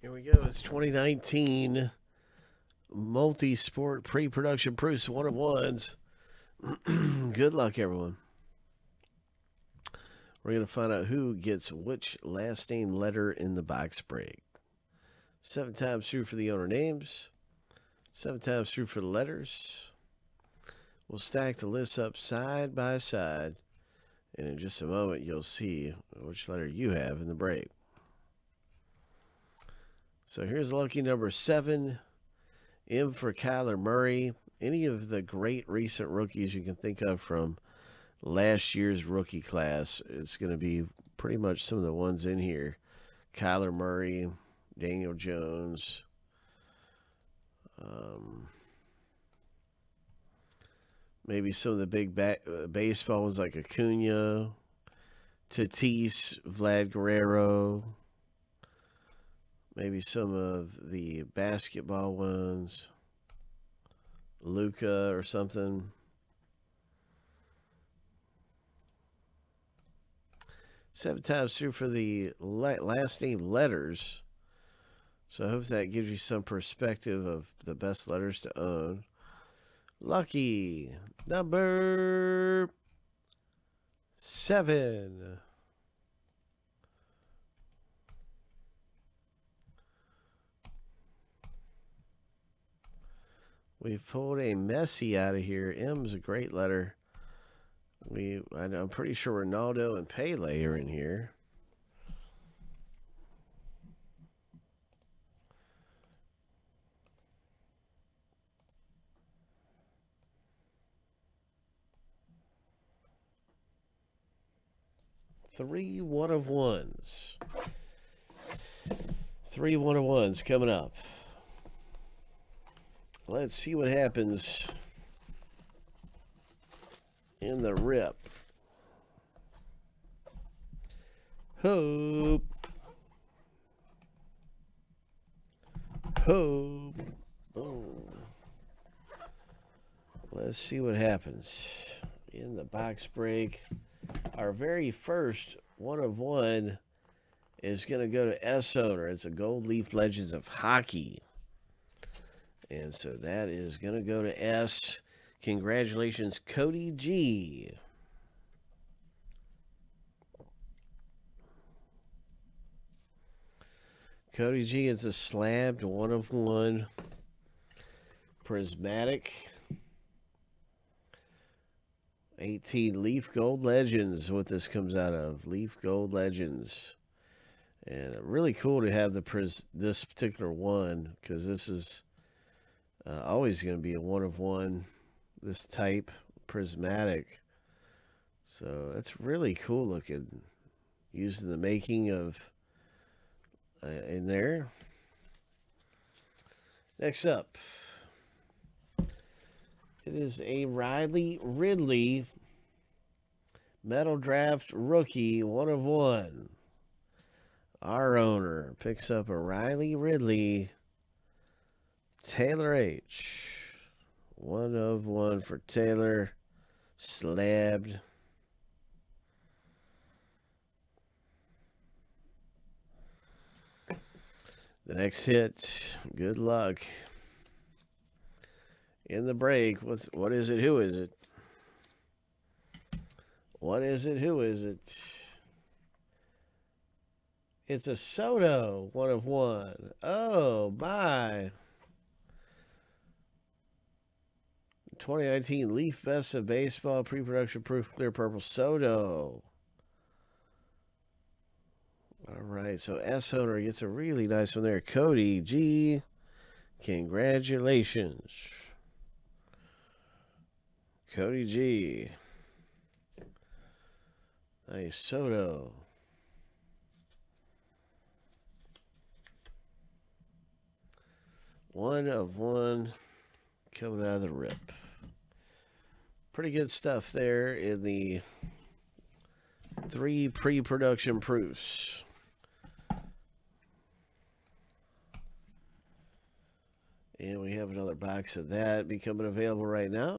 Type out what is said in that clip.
Here we go. It's 2019 multi-sport pre-production proofs 1-of-1s. Good luck, everyone. We're going to find out who gets which last name letter in the box break. 7 times through for the owner names. 7 times through for the letters. We'll stack the lists up side by side. And in just a moment, you'll see which letter you have in the break. So here's lucky number 7. M for Kyler Murray. Any of the great recent rookies you can think of from last year's rookie class, it's going to be pretty much some of the ones in here. Kyler Murray, Daniel Jones. Maybe some of the big baseball ones like Acuña, Tatis, Vlad Guerrero. Maybe some of the basketball ones, Luka or something. Seven times through for the last name letters. So I hope that gives you some perspective of the best letters to own. Lucky number 7. We've pulled a Messi out of here. M is a great letter. I'm pretty sure Ronaldo and Pele are in here. Three 1-of-1s. 3 1-of-1s coming up. Let's see what happens in the rip. Hope. Hope. Boom. Let's see what happens in the box break. Our very first 1-of-1 is going to go to S owner. It's a Gold Leaf Legends of Hockey. And so that is going to go to S. Congratulations, Cody G. Cody G is a slabbed 1-of-1 prismatic 18 Leaf Gold Legends. What this comes out of, Leaf Gold Legends, and really cool to have the this particular one, because this is always going to be a 1-of-1, this type, prismatic. So that's really cool looking. Using the making of in there. Next up, it is a Riley Ridley Metal Draft Rookie 1-of-1. Our owner picks up a Riley Ridley. Taylor H. 1-of-1 for Taylor. Slabbed. The next hit. Good luck. In the break. What is it? Who is it? What is it? Who is it? It's a Soto 1-of-1. Oh, bye. 2019 Leaf Best of Baseball Pre-Production Proof Clear Purple Soto. All right, so S owner gets a really nice one there. Cody G, congratulations, Cody G. Nice Soto. One of one coming out of the rip. Pretty good stuff there in the 3 pre-production proofs. And we have another box of that becoming available right now.